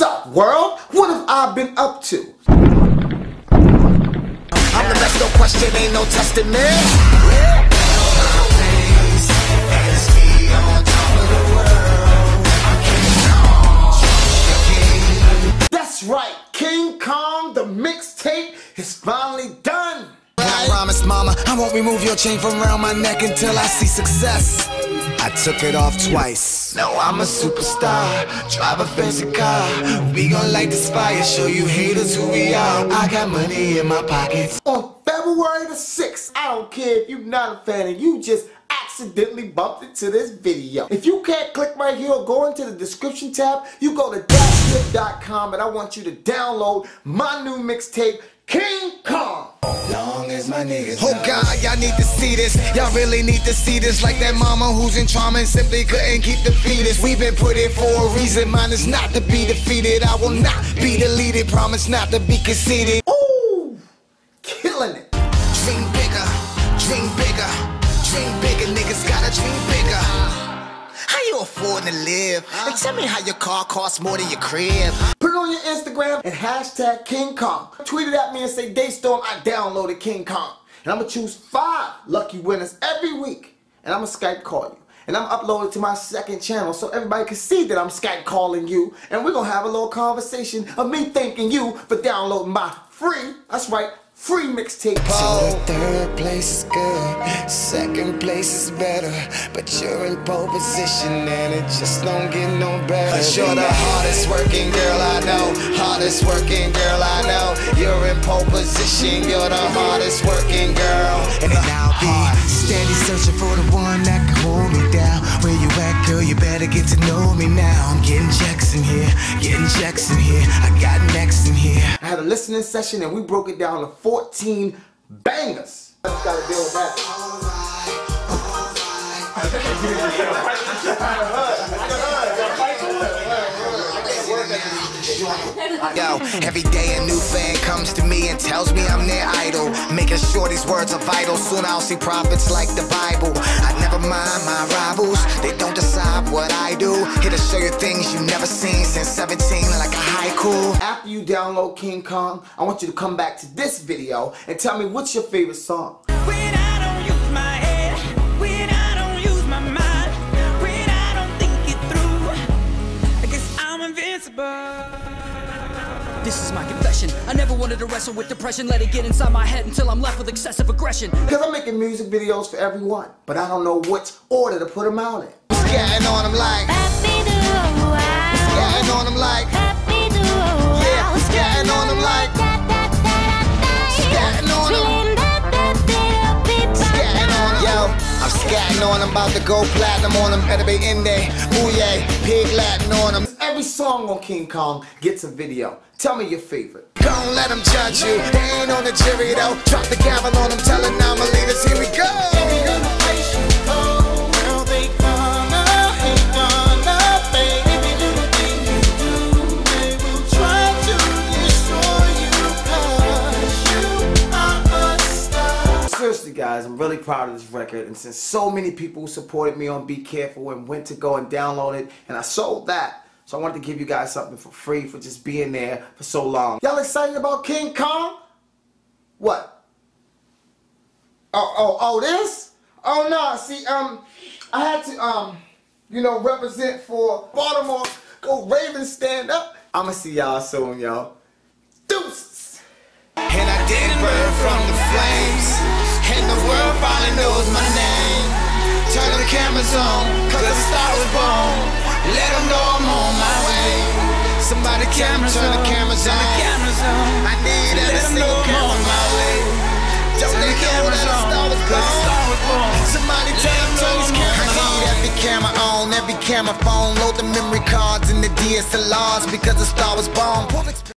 What's up, world? What have I been up to? I'm the best, no question, ain't no testing me. That's right, King Kong, the mixtape is finally done. I promise, mama, I won't remove your chain from around my neck until I see success. I took it off twice. Now I'm a superstar, drive a fancy car. We gon' light this fire, show you haters who we are. I got money in my pockets. On February the 6th, I don't care if you're not a fan and you just accidentally bumped into this video. If you can't click right here or go into the description tab, you go to Datpiff.com and I want you to download my new mixtape, King Kong. Long as my niggas. Oh God, y'all need to see this. Y'all really need to see this. Like that mama who's in trauma and simply couldn't keep the fetus. We've been put in for a reason. Mine is not to be defeated. I will not be deleted. Promise not to be conceited. Ooh, killing it. Dream bigger, dream bigger, dream bigger. Niggas gotta dream bigger. How you afford to live? And tell me how your car costs more than your crib. On your Instagram and hashtag King Kong. Tweet it at me and say, Daystorm, I downloaded King Kong. And I'm going to choose 5 lucky winners every week. And I'm going to Skype call you. And I'm uploading to my second channel so everybody can see that I'm Skype calling you. And we're going to have a little conversation of me thanking you for downloading my free, that's right, free mixtape. Oh, third place is good, second place is better, but you're in pole position and it just don't get no better. 'Cause you're the hardest working girl I know, hardest working girl I know. You're in pole position, you're the hardest working girl. And I'll be steady searching for the one that can hold me down. Where you at, girl? You better get to know me now. I'm getting checks in here, getting checks in here. I got next in here. I had a listening session and we broke it down to 14 bangers. I just gotta deal with that. Yo, every day a new fan comes to me and tells me I'm their idol. Making sure these words are vital. Soon I'll see prophets like the Bible. I never mind my rivals. They don't decide what I do. Here to show you things you've never seen since 17, like a haiku. After you download King Kong, I want you to come back to this video and tell me what's your favorite song. When I don't use my head, when I don't use my mind, when I don't think it through, I guess I'm invincible. This is my confession. I never wanted to wrestle with depression. Let it get inside my head until I'm left with excessive aggression. Because I'm making music videos for everyone, but I don't know what order to put them out in. It's getting on them like Happy Do Wow. It's getting on them like Happy Do Wow. Yeah, it's getting on them like it's getting on them. It's getting on them. Yo, I'm scatting on them. About to go platinum on them. Better be in there. Ooh, yeah. Pig Latin on them. Every song on King Kong gets a video. Tell me your favorite. Don't let them judge you. They ain't on the jury though. Drop the gavel on them. Tell them now, my leaders. Here we go. Seriously guys, I'm really proud of this record, and since so many people supported me on Be Careful and went to go and download it, and I sold that. So I wanted to give you guys something for free for just being there for so long. Y'all excited about King Kong? What? Oh, this? Oh, no, see, I had to, you know, represent for Baltimore. Go Ravens, stand up. I'm gonna see y'all soon, y'all. Deuces! And I did burn from the flames, and the world finally knows my name. Turn the cameras on, 'cause the star was born. Let them know I'm on my way. Somebody turn the cameras on. I need every single camera on my way. Don't they know that the star was gone? Somebody turn these cameras on. I need every camera on, every camera phone. Load the memory cards and the DSLRs because the star was born.